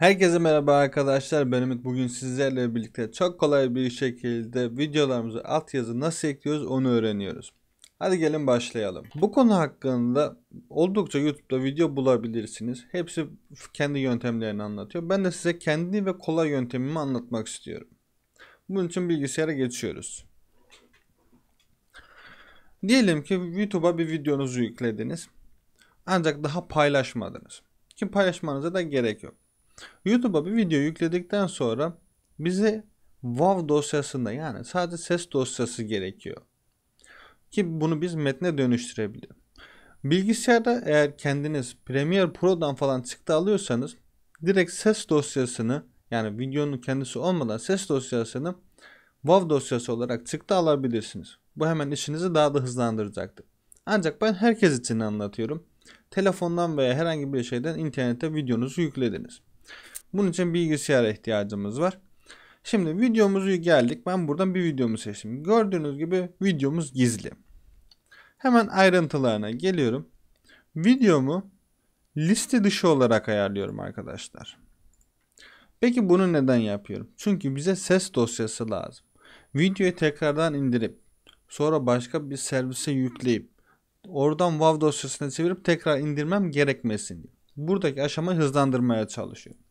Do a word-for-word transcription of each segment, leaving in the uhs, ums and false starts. Herkese merhaba arkadaşlar, ben Ümit. Bugün sizlerle birlikte çok kolay bir şekilde videolarımıza altyazı nasıl ekliyoruz onu öğreniyoruz. Hadi gelin başlayalım. Bu konu hakkında oldukça YouTube'da video bulabilirsiniz. Hepsi kendi yöntemlerini anlatıyor. Ben de size kendi ve kolay yöntemimi anlatmak istiyorum. Bunun için bilgisayara geçiyoruz. Diyelim ki YouTube'a bir videonuzu yüklediniz. Ancak daha paylaşmadınız. Ki paylaşmanıza da gerek yok. YouTube'a bir video yükledikten sonra bize W A V dosyasında, yani sadece ses dosyası gerekiyor. Ki bunu biz metne dönüştürebilir. Bilgisayarda eğer kendiniz Premiere Pro'dan falan çıktı alıyorsanız direkt ses dosyasını, yani videonun kendisi olmadan ses dosyasını W A V dosyası olarak çıktı alabilirsiniz. Bu hemen işinizi daha da hızlandıracaktır. Ancak ben herkes için anlatıyorum. Telefondan veya herhangi bir şeyden internete videonuzu yüklediniz. Bunun için bilgisayara ihtiyacımız var. Şimdi videomuzu geldik. Ben buradan bir videomu seçtim. Gördüğünüz gibi videomuz gizli. Hemen ayrıntılarına geliyorum. Videomu liste dışı olarak ayarlıyorum arkadaşlar. Peki bunu neden yapıyorum? Çünkü bize ses dosyası lazım. Videoyu tekrardan indirip sonra başka bir servise yükleyip oradan W A V dosyasına çevirip tekrar indirmem gerekmesin diye. Buradaki aşamayı hızlandırmaya çalışıyorum.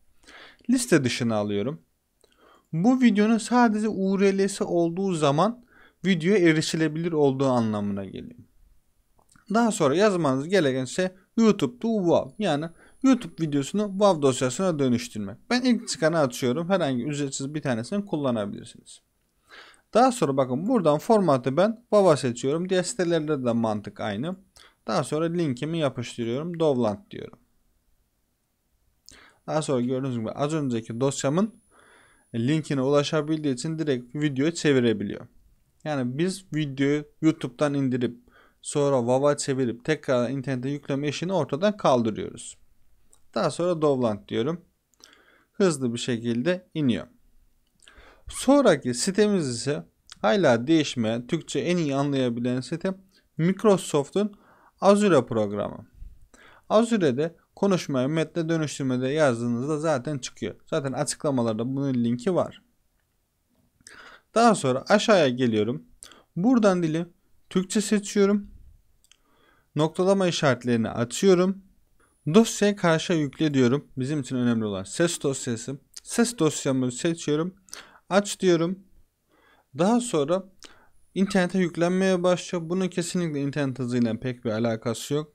Liste dışına alıyorum. Bu videonun sadece U R L'si olduğu zaman videoya erişilebilir olduğu anlamına geliyor. Daha sonra yazmanız gereken şey YouTube to W A V, yani YouTube videosunu W A V dosyasına dönüştürmek. Ben ilk çıkanı açıyorum. Herhangi ücretsiz bir tanesini kullanabilirsiniz. Daha sonra bakın buradan formatı ben W A V'a seçiyorum. Diğer sitelerde de mantık aynı. Daha sonra linkimi yapıştırıyorum. Dovlant diyorum. Daha sonra gördüğünüz gibi az önceki dosyamın linkine ulaşabildiği için direkt videoya çevirebiliyor. Yani biz videoyu YouTube'dan indirip sonra W A V'a çevirip tekrar internete yükleme işini ortadan kaldırıyoruz. Daha sonra Dovlant diyorum. Hızlı bir şekilde iniyor. Sonraki sitemiz ise hala değişmeyen, Türkçe en iyi anlayabilen site Microsoft'un Azure programı. Azure'de konuşmayı metne dönüştürmede yazdığınızda zaten çıkıyor. Zaten açıklamalarda bunun linki var. Daha sonra aşağıya geliyorum. Buradan dili Türkçe seçiyorum. Noktalama işaretlerini açıyorum. Dosyaya karşı yükle diyorum. Bizim için önemli olan ses dosyası. Ses dosyamı seçiyorum. Aç diyorum. Daha sonra internete yüklenmeye başlıyor. Bunun kesinlikle internet hızıyla pek bir alakası yok.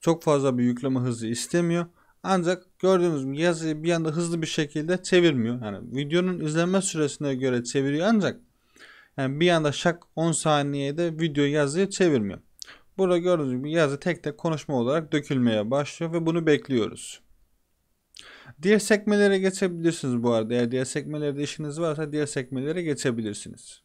Çok fazla bir yükleme hızı istemiyor. Ancak gördüğünüz gibi yazıyı bir anda hızlı bir şekilde çevirmiyor. Yani videonun izlenme süresine göre çeviriyor ancak yani bir anda şak on saniyede video yazıyı çevirmiyor. Burada gördüğünüz gibi yazı tek tek konuşma olarak dökülmeye başlıyor ve bunu bekliyoruz. Diğer sekmelere geçebilirsiniz bu arada. Eğer diğer sekmelerde işiniz varsa diğer sekmelere geçebilirsiniz.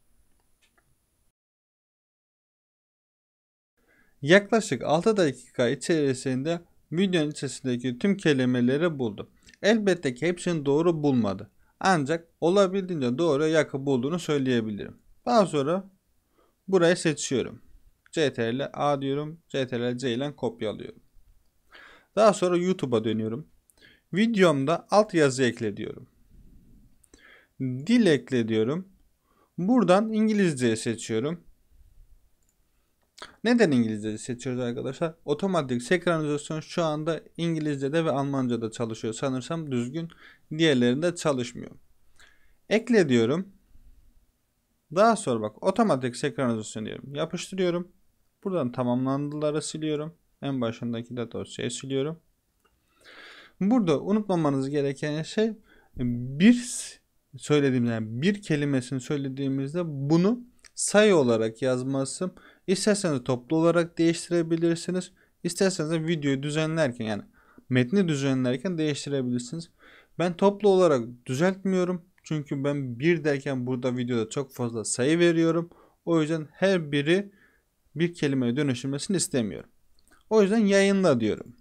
Yaklaşık altı dakika içerisinde videonun içerisindeki tüm kelimeleri buldu. Elbette ki hepsini doğru bulmadı. Ancak olabildiğince doğru yakı bulduğunu söyleyebilirim. Daha sonra burayı seçiyorum. C T R L A diyorum. C T R L C ile kopyalıyorum. Daha sonra YouTube'a dönüyorum. Videomda altyazı ekle diyorum. Dil ekle diyorum. Buradan İngilizceyi seçiyorum. Neden İngilizceyi seçiyoruz arkadaşlar? Otomatik sekranizasyon şu anda İngilizce'de ve Almanca'da çalışıyor. Sanırsam düzgün, diğerlerinde çalışmıyor. Ekle diyorum. Daha sonra bak otomatik sekranizasyon diyorum. Yapıştırıyorum. Buradan tamamlandıları siliyorum. En başındaki de dosyayı siliyorum. Burada unutmamanız gereken şey bir söylediğimde, yani bir kelimesini söylediğimizde bunu sayı olarak yazması. İsterseniz toplu olarak değiştirebilirsiniz. İsterseniz de videoyu düzenlerken, yani metni düzenlerken değiştirebilirsiniz. Ben toplu olarak düzeltmiyorum. Çünkü ben bir derken burada videoda çok fazla sayı veriyorum. O yüzden her biri bir kelimeye dönüştürmesini istemiyorum. O yüzden yayınla diyorum.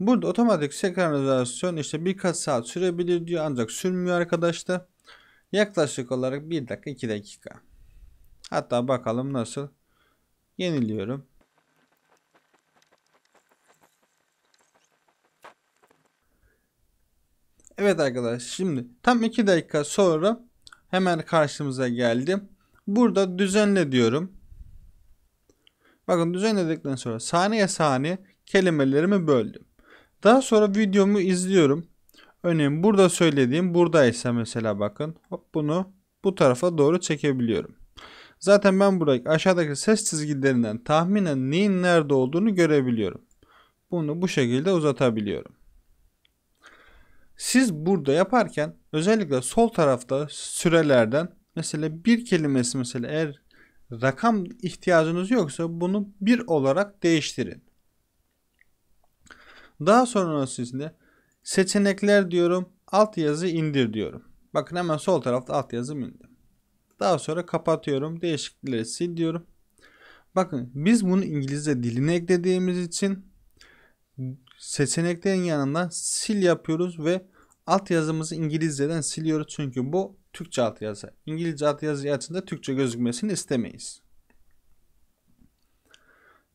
Burada otomatik sekranizasyon işte birkaç saat sürebilir diyor. Ancak sürmüyor arkadaşlar. Yaklaşık olarak bir dakika iki dakika. Hatta bakalım nasıl. Yeniliyorum. Evet arkadaşlar, şimdi tam iki dakika sonra hemen karşımıza geldi. Burada düzenle diyorum. Bakın düzenledikten sonra saniye saniye kelimelerimi böldüm. Daha sonra videomu izliyorum. Örneğin burada söylediğim buradaysa mesela bakın. Hop, bunu bu tarafa doğru çekebiliyorum. Zaten ben buradaki aşağıdaki ses çizgilerinden tahminen neyin nerede olduğunu görebiliyorum. Bunu bu şekilde uzatabiliyorum. Siz burada yaparken özellikle sol tarafta sürelerden mesela bir kelimesi, mesela eğer rakam ihtiyacınız yoksa bunu bir olarak değiştirin. Daha sonrasında seçenekler diyorum, altyazı indir diyorum. Bakın hemen sol tarafta altyazım indi. Daha sonra kapatıyorum, değişiklikleri sil diyorum. Bakın biz bunu İngilizce diline eklediğimiz için seçeneklerin yanından sil yapıyoruz ve altyazımızı İngilizceden siliyoruz. Çünkü bu Türkçe altyazı. İngilizce altyazı açtığında Türkçe gözükmesini istemeyiz.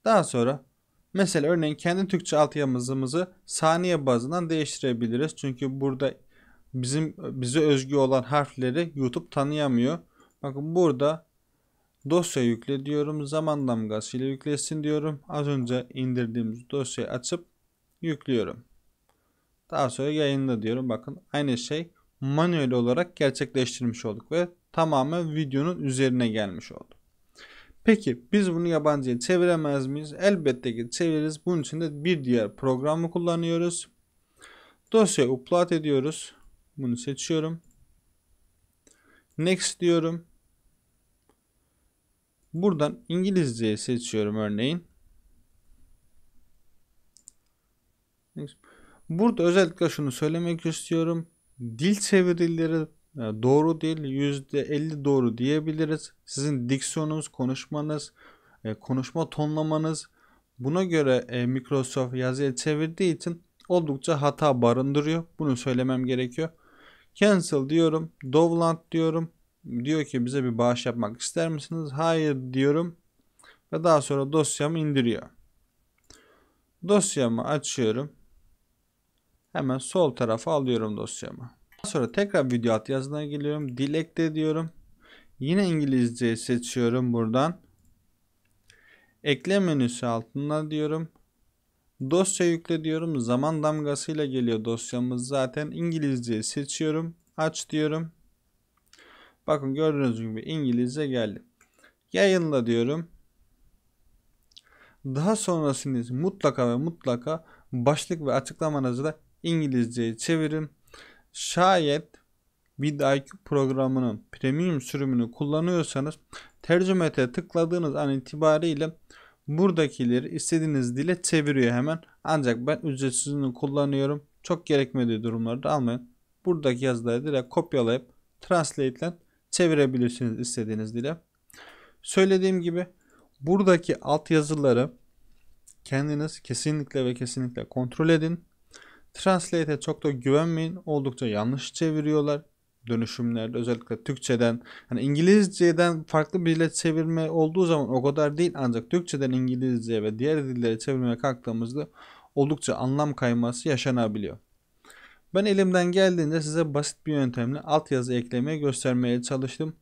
Daha sonra mesela örneğin kendi Türkçe altyazımızı saniye bazından değiştirebiliriz. Çünkü burada bizim bize özgü olan harfleri YouTube tanıyamıyor. Bakın burada dosya yükle diyorum. Zaman damgası ile yüklesin diyorum. Az önce indirdiğimiz dosyayı açıp yüklüyorum. Daha sonra yayında diyorum. Bakın aynı şey manuel olarak gerçekleştirmiş olduk ve tamamen videonun üzerine gelmiş oldu. Peki biz bunu yabancıya çeviremez miyiz? Elbette ki çeviririz. Bunun için de bir diğer programı kullanıyoruz. Dosyayı upload ediyoruz. Bunu seçiyorum. Next diyorum. Buradan İngilizceyi seçiyorum örneğin. Burada özellikle şunu söylemek istiyorum. Dil çevirileri doğru değil. yüzde elli doğru diyebiliriz. Sizin diksiyonunuz, konuşmanız, konuşma tonlamanız buna göre Microsoft yazıya çevirdiği için oldukça hata barındırıyor. Bunu söylemem gerekiyor. Cancel diyorum. Dovland diyorum. Diyor ki bize bir bağış yapmak ister misiniz? Hayır diyorum. Ve daha sonra dosyamı indiriyor. Dosyamı açıyorum. Hemen sol tarafa alıyorum dosyamı. Daha sonra tekrar video alt yazına geliyorum. Dil ekle diyorum. Yine İngilizceyi seçiyorum buradan. Ekle menüsü altına diyorum. Dosya yükle diyorum. Zaman damgasıyla geliyor dosyamız zaten. İngilizceyi seçiyorum. Aç diyorum. Bakın gördüğünüz gibi İngilizce geldi. Yayınla diyorum. Daha sonrasında mutlaka ve mutlaka başlık ve açıklamanızı da İngilizce'ye çevirin. Şayet VidIQ programının premium sürümünü kullanıyorsanız tercümete tıkladığınız an itibariyle buradakileri istediğiniz dile çeviriyor hemen. Ancak ben ücretsizini kullanıyorum. Çok gerekmediği durumlarda almayın. Buradaki yazıları direkt kopyalayıp Translate ile çevirebilirsiniz istediğiniz dile. Söylediğim gibi buradaki altyazıları kendiniz kesinlikle ve kesinlikle kontrol edin. Translate'e çok da güvenmeyin. Oldukça yanlış çeviriyorlar. Dönüşümlerde özellikle Türkçeden, hani İngilizceden farklı bir dile çevirme olduğu zaman o kadar değil. Ancak Türkçeden İngilizceye ve diğer dillere çevirmeye kalktığımızda oldukça anlam kayması yaşanabiliyor. Ben elimden geldiğince size basit bir yöntemle altyazı eklemeye göstermeye çalıştım.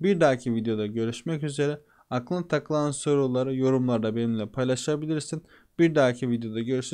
Bir dahaki videoda görüşmek üzere. Aklına takılan soruları yorumlarda benimle paylaşabilirsin. Bir dahaki videoda görüşürüz.